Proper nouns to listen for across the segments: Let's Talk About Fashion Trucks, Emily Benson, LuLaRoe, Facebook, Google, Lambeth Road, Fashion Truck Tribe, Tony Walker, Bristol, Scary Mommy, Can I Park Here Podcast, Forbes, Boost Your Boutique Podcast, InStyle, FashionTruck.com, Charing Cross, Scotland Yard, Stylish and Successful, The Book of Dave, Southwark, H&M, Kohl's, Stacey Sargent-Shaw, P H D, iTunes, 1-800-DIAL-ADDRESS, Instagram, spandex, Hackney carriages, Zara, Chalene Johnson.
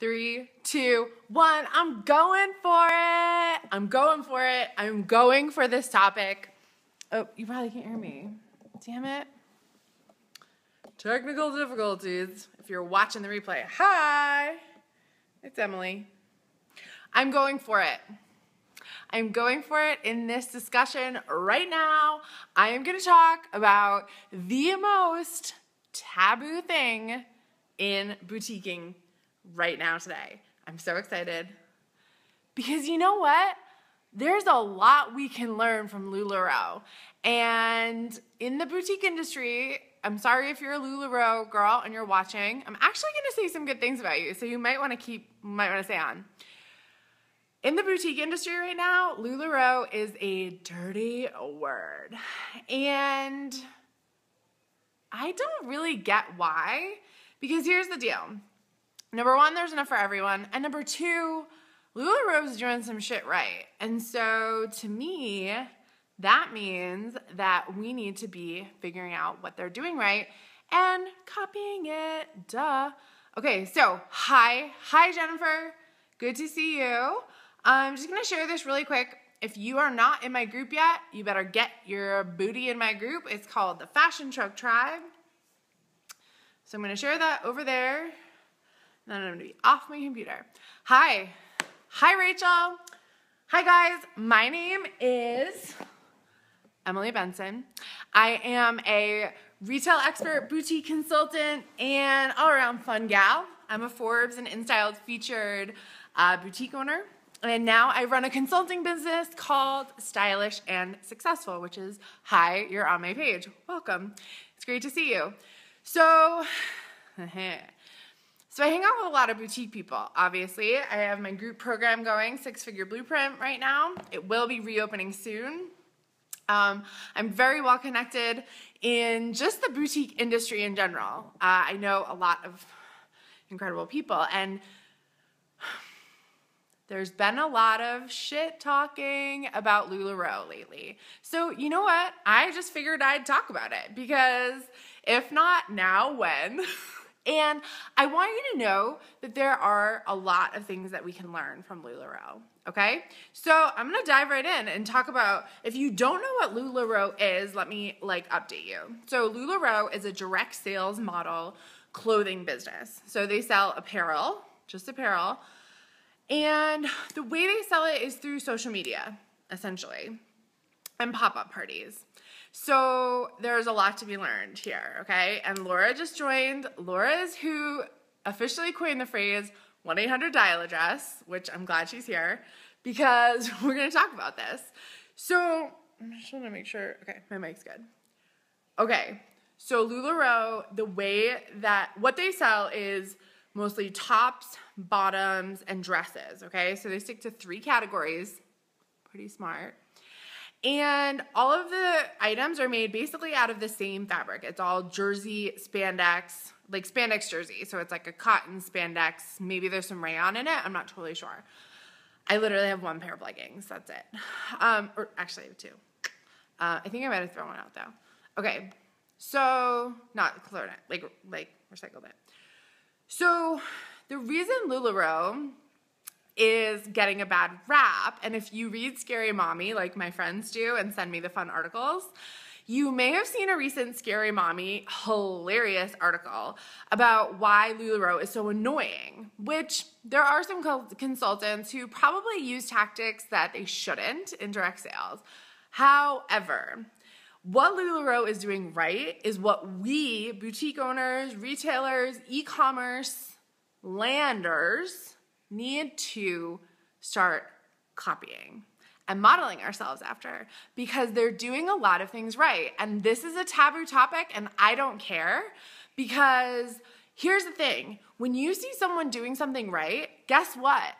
3, 2, 1, I'm going for it. I'm going for this topic. Oh, you probably can't hear me. Damn it. Technical difficulties. If you're watching the replay, hi, it's Emily. I'm going for it. I'm going for it in this discussion right now. I am going to talk about the most taboo thing in boutiquing right now today. I'm so excited because you know what? There's a lot we can learn from LuLaRoe. And in the boutique industry, I'm sorry if you're a LuLaRoe girl and you're watching. I'm actually going to say some good things about you, so you might want to stay on. In the boutique industry right now, LuLaRoe is a dirty word. And I don't really get why, because here's the deal. Number one, there's enough for everyone. And number two, LuLaRoe's doing some shit right. And so to me, that means that we need to be figuring out what they're doing right and copying it. Duh. Okay, so hi Jennifer. Good to see you. I'm just going to share this really quick. If you are not in my group yet, you better get your booty in my group. It's called the Fashion Truck Tribe. So I'm going to share that over there. Then I'm gonna be off my computer. Hi Rachel. Hi guys, my name is Emily Benson. I am a retail expert, boutique consultant, and all around fun gal. I'm a Forbes and InStyle featured boutique owner. And now I run a consulting business called Stylish and Successful, which is, hi, you're on my page. Welcome, it's great to see you. So I hang out with a lot of boutique people, obviously. I have my group program going, 6 Figure Blueprint right now. It will be reopening soon. I'm very well connected in just the boutique industry in general. I know a lot of incredible people, and there's been a lot of shit talking about LuLaRoe lately. So you know what? I just figured I'd talk about it, because if not now, when? And I want you to know that there are a lot of things that we can learn from LuLaRoe, okay? So I'm going to dive right in and talk about, if you don't know what LuLaRoe is, let me update you. So LuLaRoe is a direct sales model clothing business. So they sell apparel, just apparel, and the way they sell it is through social media, essentially, and pop-up parties. So there's a lot to be learned here, okay? And Laura just joined. Laura is who officially coined the phrase 1-800-DIAL-ADDRESS, which I'm glad she's here, because we're going to talk about this. So I'm just going to make sure. Okay, my mic's good. Okay, so LuLaRoe, the way that what they sell is mostly tops, bottoms, and dresses, okay? So they stick to 3 categories. Pretty smart. And all of the items are made basically out of the same fabric. It's all jersey, spandex, like spandex jersey. So it's like a cotton spandex. Maybe there's some rayon in it. I'm not totally sure. I literally have 1 pair of leggings. That's it. Or actually, I have 2. I think I might have thrown 1 out, though. Okay. So not thrown it. Like recycled it. So the reason LuLaRoe is getting a bad rap, and if you read Scary Mommy like my friends do and send me the fun articles, you may have seen a recent Scary Mommy hilarious article about why LuLaRoe is so annoying, which there are some consultants who probably use tactics that they shouldn't in direct sales. However, what LuLaRoe is doing right is what we, boutique owners, retailers, e-commerce, landers, need to start copying and modeling ourselves after, because they're doing a lot of things right. And this is a taboo topic, and I don't care, because here's the thing. When you see someone doing something right, guess what?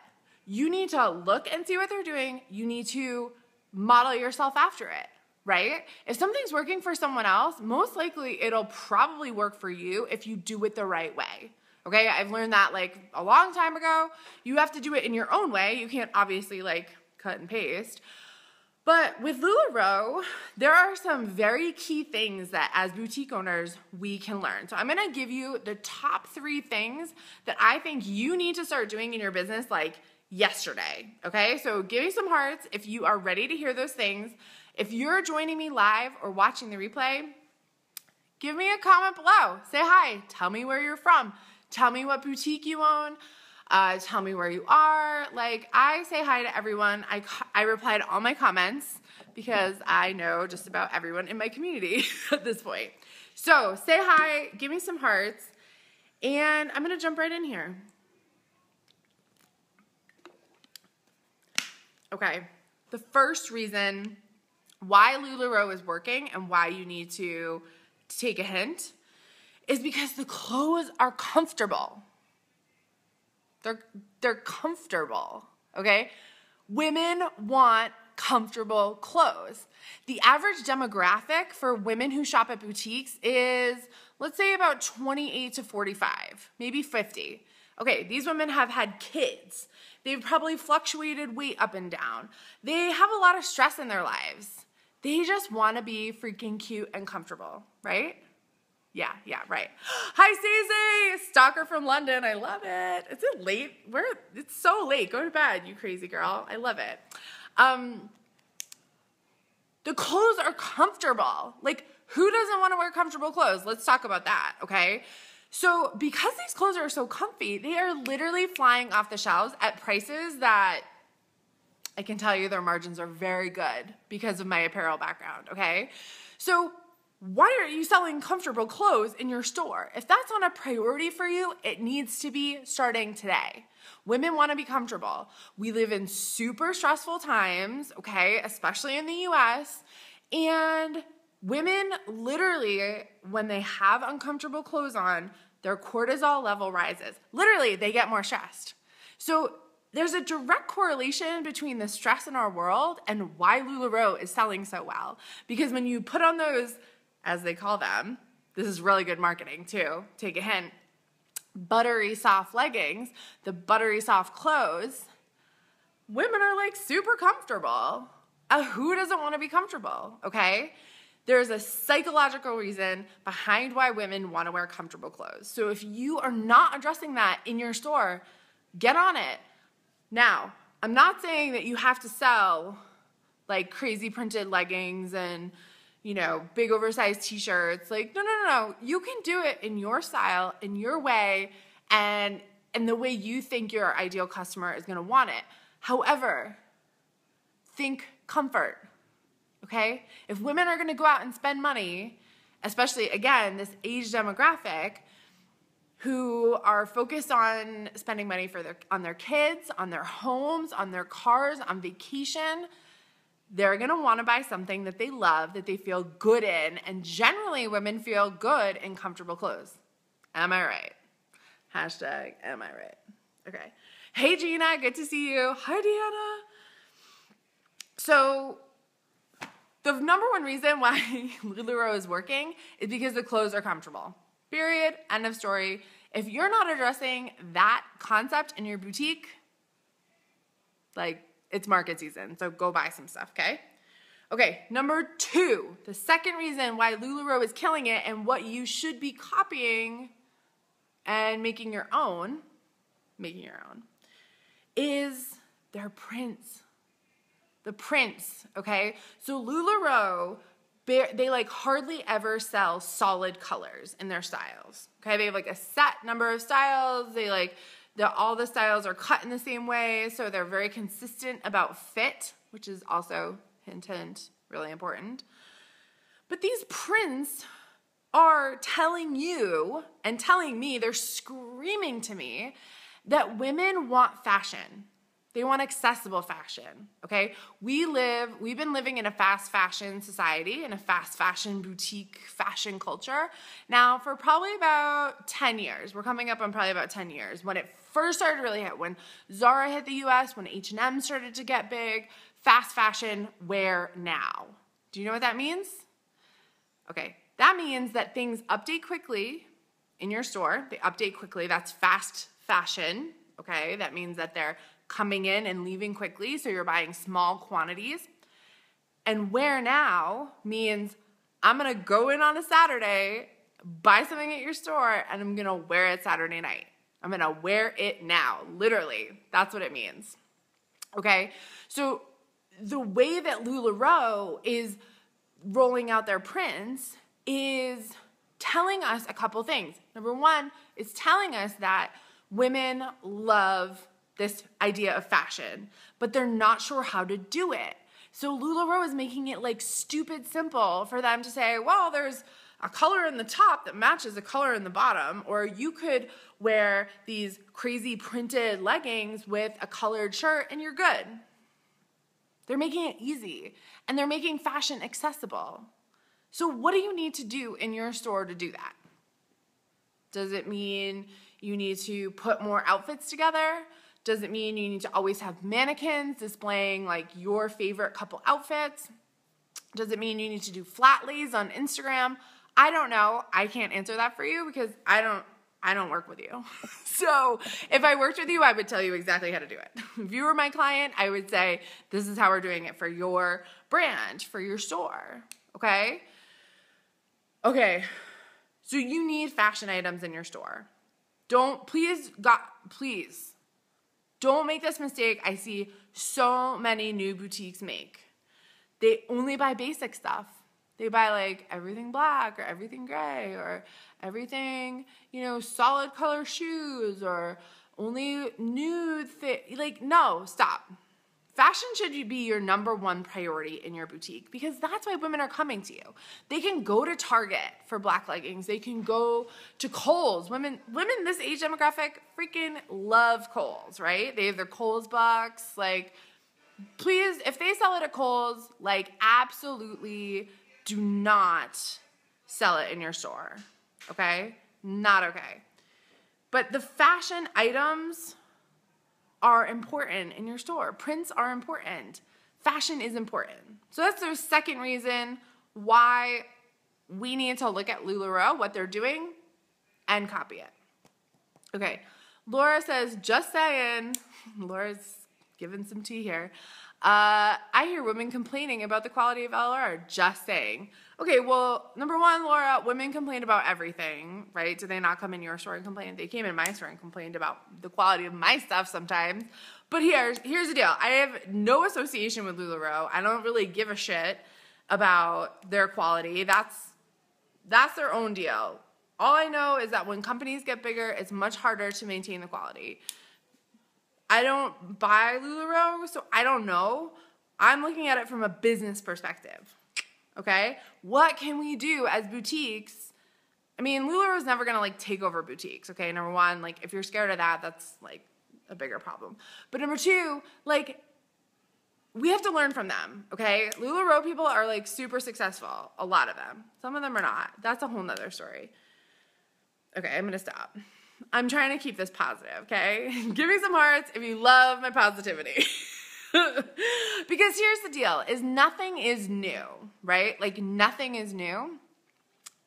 You need to look and see what they're doing. You need to model yourself after it, right? If something's working for someone else, most likely it'll probably work for you if you do it the right way. Okay, I've learned that like a long time ago. You have to do it in your own way. You can't obviously like cut and paste. But with LuLaRoe, there are some very key things that as boutique owners, we can learn. So I'm gonna give you the top 3 things that I think you need to start doing in your business like yesterday, okay? So give me some hearts if you are ready to hear those things. If you're joining me live or watching the replay, give me a comment below, say hi, tell me where you're from, tell me what boutique you own, tell me where you are. Like, I say hi to everyone. I reply to all my comments because I know just about everyone in my community at this point. So say hi, give me some hearts, and I'm going to jump right in here. Okay, the first reason why LuLaRoe is working and why you need to take a hint is because the clothes are comfortable. They're comfortable, okay? Women want comfortable clothes. The average demographic for women who shop at boutiques is, let's say, about 28 to 45, maybe 50. Okay, these women have had kids. They've probably fluctuated weight up and down. They have a lot of stress in their lives. They just want to be freaking cute and comfortable, right? Yeah, right. Hi, Stacey, stalker from London. I love it. Is it late? It's so late. Go to bed, you crazy girl. I love it. The clothes are comfortable. Like, who doesn't want to wear comfortable clothes? Let's talk about that, okay? So because these clothes are so comfy, they are literally flying off the shelves at prices that I can tell you their margins are very good because of my apparel background, okay? So why are you selling comfortable clothes in your store? If that's not a priority for you, it needs to be starting today. Women want to be comfortable. We live in super stressful times, okay, especially in the US, and women literally, when they have uncomfortable clothes on, their cortisol level rises. Literally, they get more stressed. So there's a direct correlation between the stress in our world and why LuLaRoe is selling so well, because when you put on those, as they call them, this is really good marketing too, take a hint, buttery soft leggings, the buttery soft clothes, women are like super comfortable. Who doesn't want to be comfortable, okay? There's a psychological reason behind why women want to wear comfortable clothes. So if you are not addressing that in your store, get on it. Now, I'm not saying that you have to sell like crazy printed leggings and, you know, big oversized t-shirts. Like, no. You can do it in your style, in your way, and the way you think your ideal customer is going to want it. However, think comfort, okay? If women are going to go out and spend money, especially, again, this age demographic, who are focused on spending money on their kids, on their homes, on their cars, on vacation, they're gonna wanna buy something that they love, that they feel good in, and generally women feel good in comfortable clothes. Am I right? Hashtag, am I right? Okay. Hey Gina, good to see you. Hi Deanna. So the number one reason why LuLaRoe is working is because the clothes are comfortable. Period, end of story. If you're not addressing that concept in your boutique, like, it's market season, so go buy some stuff, okay? Okay, number 2, the second reason why LuLaRoe is killing it and what you should be copying and making your own, is their prints. The prints, okay? So LuLaRoe, they like hardly ever sell solid colors in their styles, okay? They have like a set number of styles. They like, all the styles are cut in the same way, so they're very consistent about fit, which is also, hint, hint, really important. But these prints are telling you and telling me, they're screaming to me, that women want fashion. They want accessible fashion, okay? We've been living in a fast fashion society, in a fast fashion boutique fashion culture now for probably about 10 years. We're coming up on probably about 10 years. When it first started to really hit, when Zara hit the US, when H&M started to get big, fast fashion wear now. Do you know what that means? Okay, that means that things update quickly in your store. They update quickly, that's fast fashion, okay? That means that they're coming in and leaving quickly, so you're buying small quantities. And wear now means I'm going to go in on a Saturday, buy something at your store, and I'm going to wear it Saturday night. I'm going to wear it now. Literally, that's what it means. Okay? So the way that LuLaRoe is rolling out their prints is telling us a couple things. Number one, it's telling us that women love this idea of fashion, but they're not sure how to do it. So LuLaRoe is making it like stupid simple for them to say, well, there's a color in the top that matches a color in the bottom, or you could wear these crazy printed leggings with a colored shirt and you're good. They're making it easy, and they're making fashion accessible. So what do you need to do in your store to do that? Does it mean you need to put more outfits together? Does it mean you need to always have mannequins displaying like your favorite couple outfits? Does it mean you need to do flat lays on Instagram? I don't know. I can't answer that for you because I don't work with you. So if I worked with you, I would tell you exactly how to do it. If you were my client, I would say, this is how we're doing it for your brand, for your store. Okay? Okay. So you need fashion items in your store. Please don't make this mistake I see so many new boutiques make. They only buy basic stuff. They buy like everything black or everything gray or everything, you know, solid color shoes or only nude fit. Like, no, stop. Fashion should be your number one priority in your boutique because that's why women are coming to you. They can go to Target for black leggings. They can go to Kohl's. Women this age demographic freaking love Kohl's, right? They have their Kohl's box. Like, please, if they sell it at Kohl's, like, absolutely do not sell it in your store, okay? Not okay. But the fashion items are important in your store. Prints are important. Fashion is important. So that's the second reason why we need to look at LuLaRoe, what they're doing, and copy it. Okay, Laura says, just saying. Laura's giving some tea here. I hear women complaining about the quality of LR. Just saying. Okay, well, number one, Laura, women complain about everything, right? Do they not come in your store and complain? They came in my store and complained about the quality of my stuff sometimes. But here's the deal. I have no association with LuLaRoe. I don't really give a shit about their quality. That's their own deal. All I know is that when companies get bigger, it's much harder to maintain the quality. I don't buy LuLaRoe, so I don't know. I'm looking at it from a business perspective, okay? What can we do as boutiques? I mean, LuLaRoe's never going to, like, take over boutiques, okay? Number one, like, if you're scared of that, that's, like, a bigger problem. But number two, like, we have to learn from them, okay? LuLaRoe people are, like, super successful, a lot of them. Some of them are not. That's a whole nother story. Okay, I'm going to stop. I'm trying to keep this positive, okay? Give me some hearts if you love my positivity. Because here's the deal, is nothing is new, right? Like, nothing is new.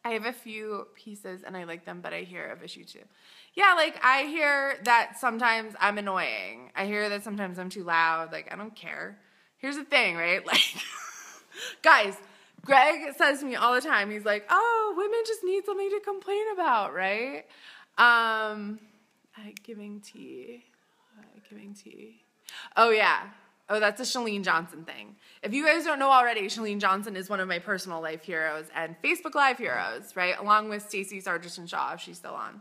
I have a few pieces, and I like them, but I hear of issue too. Yeah, like, I hear that sometimes I'm annoying. I hear that sometimes I'm too loud. Like, I don't care. Here's the thing, right? Like, guys, Greg says to me all the time, he's like, oh, women just need something to complain about, right? Giving tea. Oh, yeah. Oh, that's a Chalene Johnson thing. If you guys don't know already, Chalene Johnson is one of my personal life heroes and Facebook Live heroes, right? Along with Stacey Sargent-Shaw, if she's still on.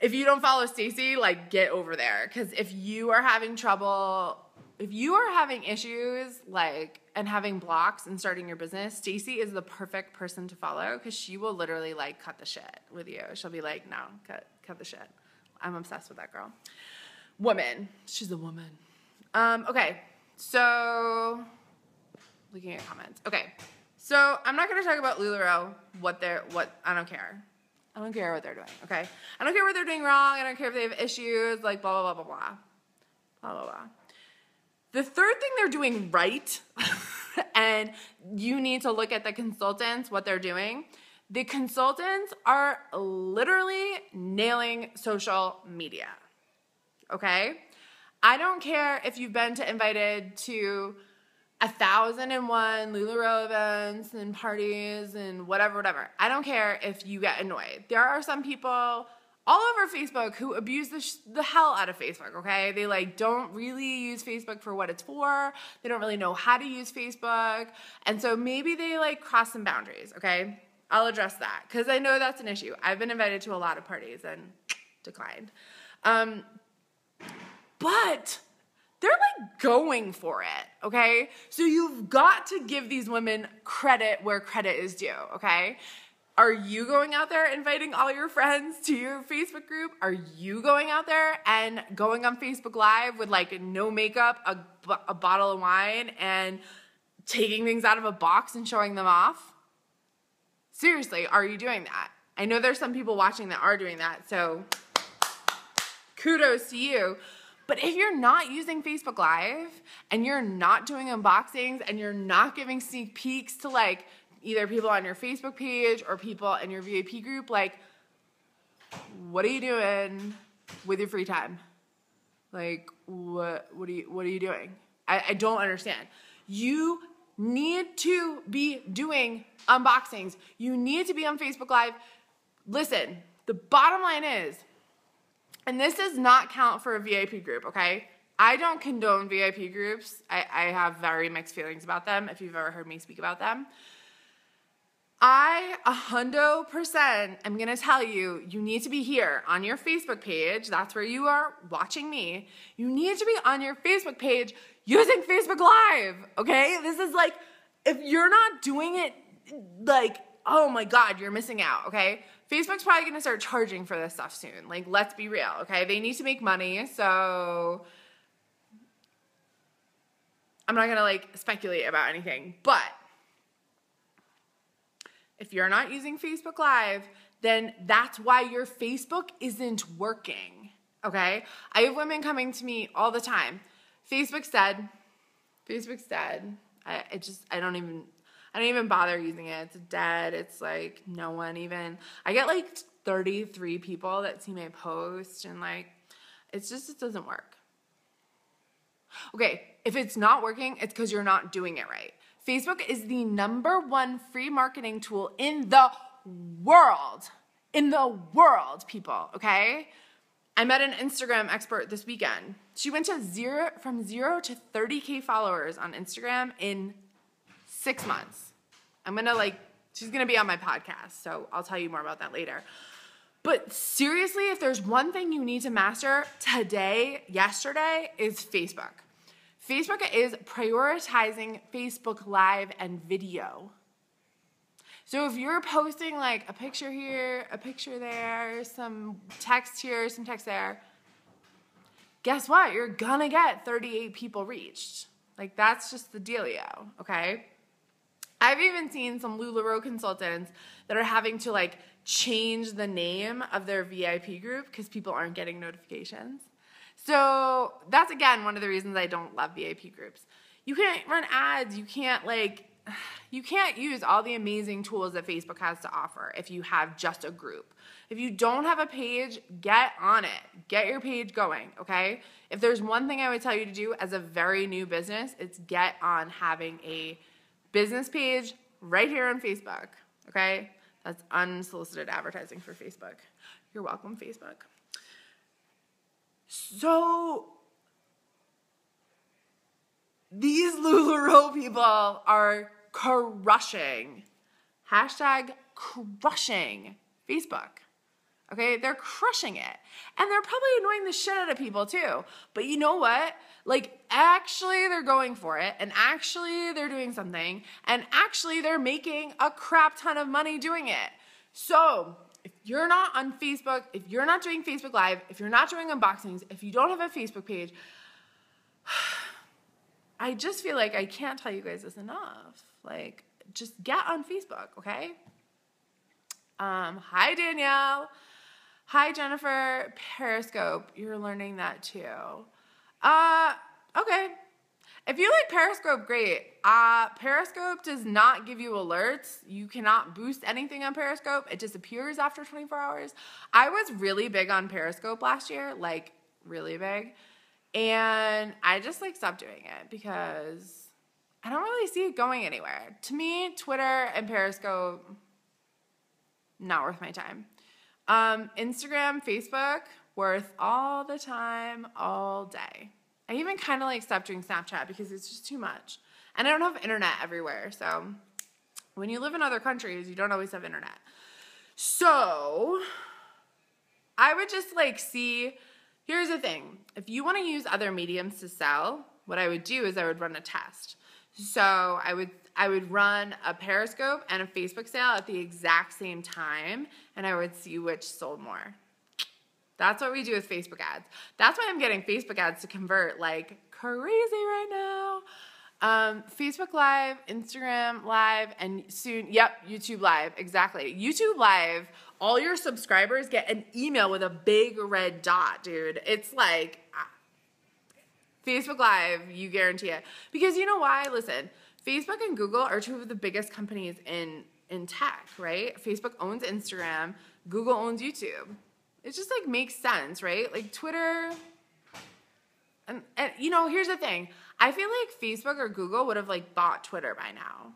If you don't follow Stacey, like, get over there. Because if you are having trouble, if you are having issues, like, and having blocks and starting your business, Stacey is the perfect person to follow because she will literally, like, cut the shit with you. She'll be like, no, cut the shit. I'm obsessed with that girl. Woman. She's a woman. Okay. So, looking at comments. Okay. So, I'm not going to talk about LuLaRoe, I don't care. I don't care what they're doing, okay? I don't care what they're doing wrong. I don't care if they have issues, like, blah, blah, blah, blah, blah. Blah, blah, blah. The third thing they're doing right, and you need to look at the consultants, what they're doing. The consultants are literally nailing social media, okay? I don't care if you've been invited to 1,001 LuLaRoe events and parties and whatever. I don't care if you get annoyed. There are some people all over Facebook who abuse the hell out of Facebook, okay? They, don't really use Facebook for what it's for. They don't really know how to use Facebook. And so maybe they, cross some boundaries, okay? I'll address that because I know that's an issue. I've been invited to a lot of parties and declined. But they're, going for it, okay? So you've got to give these women credit where credit is due, okay? Are you going out there inviting all your friends to your Facebook group? Are you going out there and going on Facebook Live with no makeup, a bottle of wine, and taking things out of a box and showing them off? Seriously, are you doing that? I know there's some people watching that are doing that, so kudos to you. But if you're not using Facebook Live and you're not doing unboxings and you're not giving sneak peeks to either people on your Facebook page or people in your VIP group, what are you doing with your free time? What are you doing? I don't understand. You need to be doing unboxings. You need to be on Facebook Live. Listen, the bottom line is, and this does not count for a VIP group, okay? I don't condone VIP groups. I have very mixed feelings about them, if you've ever heard me speak about them. I 100% am going to tell you, you need to be here on your Facebook page. That's where you are watching me. You need to be on your Facebook page using Facebook Live, okay? This is if you're not doing it, oh my God, you're missing out, okay? Facebook's probably going to start charging for this stuff soon. Let's be real, okay? They need to make money, so I'm not going to, speculate about anything, but if you're not using Facebook Live, then that's why your Facebook isn't working, okay? I have women coming to me all the time. Facebook's dead. I don't even bother using it. It's dead. It's no one even. I get 33 people that see my post and it doesn't work. Okay, if it's not working, it's because you're not doing it right. Facebook is the #1 free marketing tool in the world. In the world, people, okay? I met an Instagram expert this weekend. She went from 0 to 30K followers on Instagram in 6 months. I'm going to she's going to be on my podcast, so I'll tell you more about that later. But seriously, if there's one thing you need to master today, yesterday, is Facebook. Facebook is prioritizing Facebook Live and video. So if you're posting a picture here, a picture there, some text here, some text there, guess what? You're gonna get 38 people reached. That's just the dealio, okay? I've even seen some LuLaRoe consultants that are having to change the name of their VIP group because people aren't getting notifications. So that's, again, one of the reasons I don't love VIP groups. You can't run ads. You can't, you can't use all the amazing tools that Facebook has to offer if you have just a group. If you don't have a page, get on it. Get your page going, okay? If there's one thing I would tell you to do as a very new business, it's get on having a business page right here on Facebook, okay? That's unsolicited advertising for Facebook. You're welcome, Facebook. So these LuLaRoe people are crushing, #crushing Facebook, okay? They're crushing it. And they're probably annoying the shit out of people too. But you know what? Actually they're going for it, and actually they're doing something, and actually they're making a crap ton of money doing it. So if you're not on Facebook, if you're not doing Facebook Live, if you're not doing unboxings, if you don't have a Facebook page, I just feel I can't tell you guys this enough. Just get on Facebook, okay? Hi, Danielle. Hi, Jennifer. Periscope, you're learning that too. Okay. If you like Periscope, great. Periscope does not give you alerts. You cannot boost anything on Periscope. It disappears after 24 hours. I was really big on Periscope last year, really big. And I just stopped doing it because I don't really see it going anywhere. To me, Twitter and Periscope, not worth my time. Instagram, Facebook, worth all the time, all day. I even kind of like stopped doing Snapchat because it's just too much. And I don't have internet everywhere. So when you live in other countries, you don't always have internet. So I would just like see, here's the thing. If you want to use other mediums to sell, what I would do is I would run a test. So I would run a Periscope and a Facebook sale at the exact same time, and I would see which sold more. That's what we do with Facebook ads. That's why I'm getting Facebook ads to convert like crazy right now. Facebook Live, Instagram Live, and soon, yep, YouTube Live, exactly. YouTube Live, all your subscribers get an email with a big red dot, dude. It's like Facebook Live, you guarantee it. Because you know why? Listen, Facebook and Google are two of the biggest companies in tech, right? Facebook owns Instagram. Google owns YouTube. It just, like, makes sense, right? Like, Twitter, and you know, here's the thing. I feel like Facebook or Google would have, like, bought Twitter by now,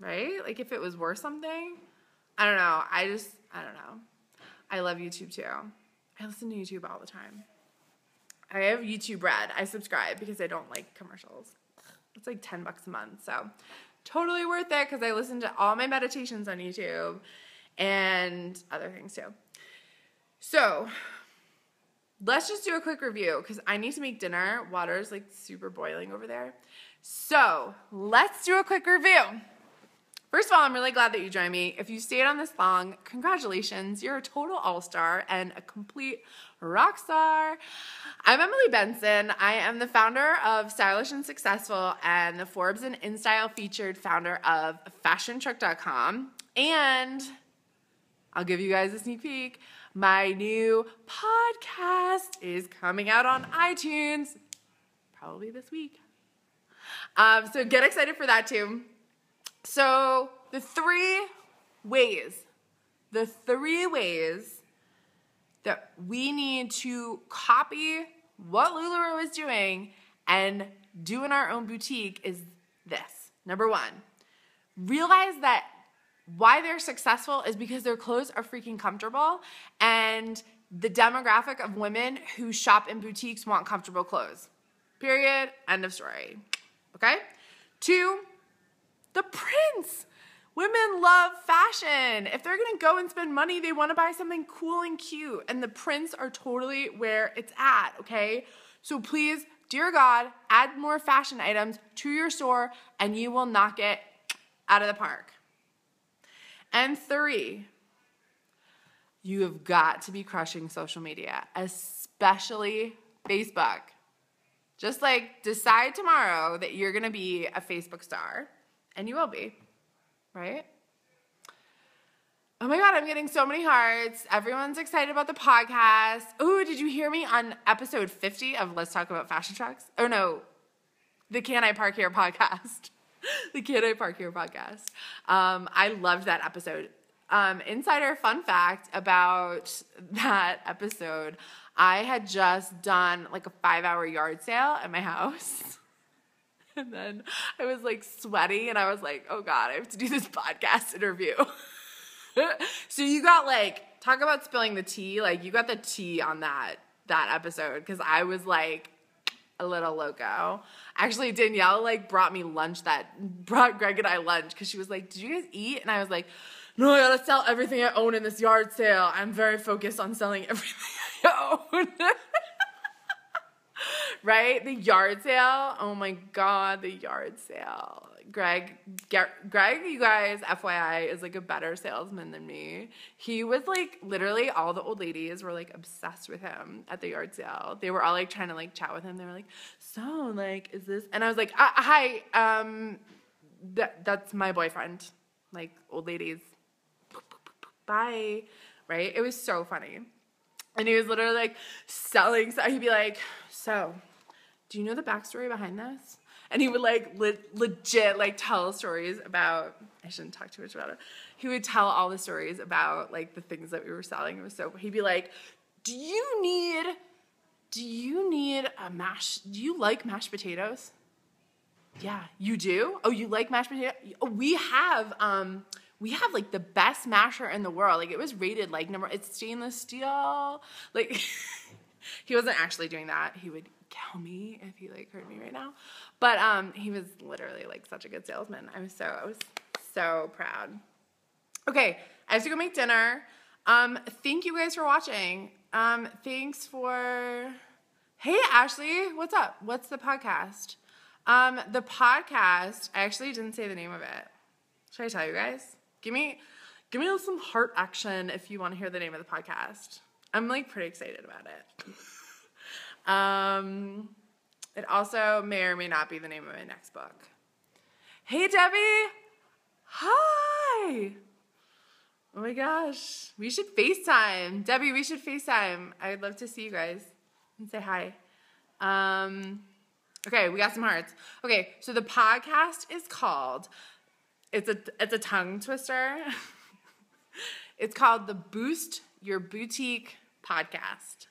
right? Like, if it was worth something. I don't know. I don't know. I love YouTube, too. I listen to YouTube all the time. I have YouTube Red. I subscribe because I don't like commercials. It's like $10 a month, so totally worth it because I listen to all my meditations on YouTube and other things, too. So let's just do a quick review because I need to make dinner. Water's like super boiling over there. So let's do a quick review. First of all, I'm really glad that you joined me. If you stayed on this long, congratulations. You're a total all-star and a complete rock star. I'm Emily Benson. I am the founder of Stylish and Successful and the Forbes and InStyle featured founder of FashionTruck.com. And I'll give you guys a sneak peek. My new podcast is coming out on iTunes probably this week. So get excited for that too. So the three ways that we need to copy what LuLaRoe is doing and do in our own boutique is this. Number one, realize that why they're successful is because their clothes are freaking comfortable, and the demographic of women who shop in boutiques want comfortable clothes. Period. End of story. Okay? Two, the prints. Women love fashion. If they're going to go and spend money, they want to buy something cool and cute, and the prints are totally where it's at, okay? So please, dear God, add more fashion items to your store, and you will knock it out of the park. And three, you have got to be crushing social media, especially Facebook. Just like decide tomorrow that you're going to be a Facebook star, and you will be, right? Oh my God, I'm getting so many hearts. Everyone's excited about the podcast. Ooh, did you hear me on episode 50 of Let's Talk About Fashion Trucks? Oh no, the Can I Park Here podcast. The Can I Park Here podcast. I loved that episode. Insider fun fact about that episode, I had just done like a 5-hour yard sale at my house. And then I was like sweaty and I was like, oh God, I have to do this podcast interview. So you got like, talk about spilling the tea. Like you got the tea on that episode because I was like, a little loco. Actually, Danielle like brought Greg and I lunch because she was like, did you guys eat? And I was like, no, I gotta sell everything I own in this yard sale. I'm very focused on selling everything I own. Right? The yard sale. Oh my God, the yard sale. Greg, you guys, FYI, is like a better salesman than me. He was like, literally all the old ladies were like obsessed with him at the yard sale. They were all like trying to like chat with him. They were like, so like, is this? And I was like, hi, that's my boyfriend. Like old ladies, bye. Right? It was so funny. And he was literally like selling. So he'd be like, so do you know the backstory behind this? And he would like legit like tell stories about, I shouldn't talk too much about it. He would tell all the stories about like the things that we were selling. It was so, he'd be like, do you like mashed potatoes? Yeah, you do? Oh, you like mashed potato? We have like the best masher in the world. Like it was rated like number, it's stainless steel. Like he wasn't actually doing that. He would kill me if he like heard me right now. But he was literally like such a good salesman. I was so proud. Okay, I have to go make dinner. Thank you guys for watching. Thanks for, hey Ashley, what's up? What's the podcast? The podcast, I actually didn't say the name of it. Should I tell you guys? Give me some heart action if you want to hear the name of the podcast. I'm like pretty excited about it. It also may or may not be the name of my next book. Hey Debbie, hi. Oh my gosh, we should FaceTime. Debbie, we should FaceTime. I would love to see you guys and say hi. Okay, we got some hearts. Okay, so the podcast is called, it's a tongue twister. It's called the Boost Your Boutique Podcast.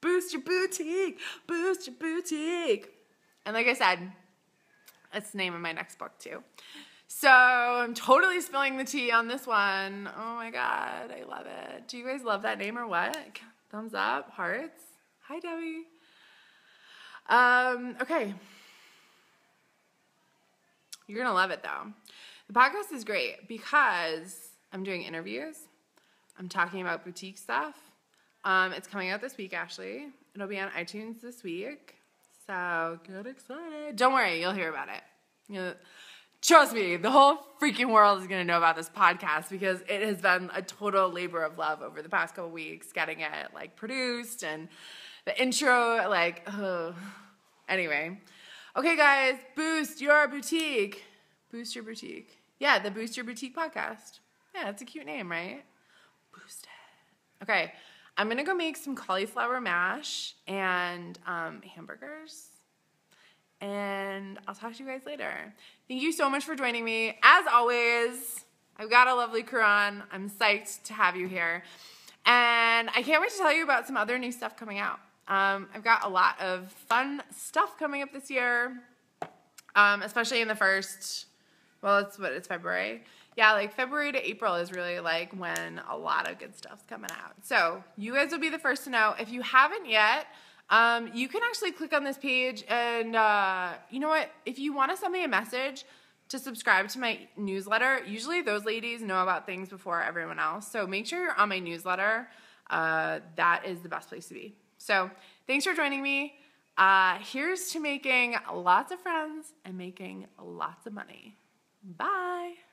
Boost your boutique, boost your boutique. And like I said, that's the name of my next book too. So I'm totally spilling the tea on this one. Oh my God, I love it. Do you guys love that name or what? Thumbs up, hearts. Hi, Debbie. Okay. You're going to love it though. The podcast is great because I'm doing interviews. I'm talking about boutique stuff. It's coming out this week, Ashley. It'll be on iTunes this week. So get excited. Don't worry, you'll hear about it. Trust me, the whole freaking world is going to know about this podcast because it has been a total labor of love over the past couple weeks, getting it like produced and the intro, like, oh. Anyway. Okay, guys, boost your boutique. Boost your boutique. Yeah, the Boost Your Boutique Podcast. Yeah, that's a cute name, right? Boost it. Okay, I'm going to go make some cauliflower mash and hamburgers. And I'll talk to you guys later. Thank you so much for joining me. As always, I've got a lovely crew on. I'm psyched to have you here. And I can't wait to tell you about some other new stuff coming out. I've got a lot of fun stuff coming up this year, especially in the first, well, it's February. Yeah, like February to April is really like when a lot of good stuff's coming out. So you guys will be the first to know. If you haven't yet, you can actually click on this page and, you know what, if you want to send me a message to subscribe to my newsletter, usually those ladies know about things before everyone else, so make sure you're on my newsletter. That is the best place to be. So thanks for joining me. Here's to making lots of friends and making lots of money. Bye.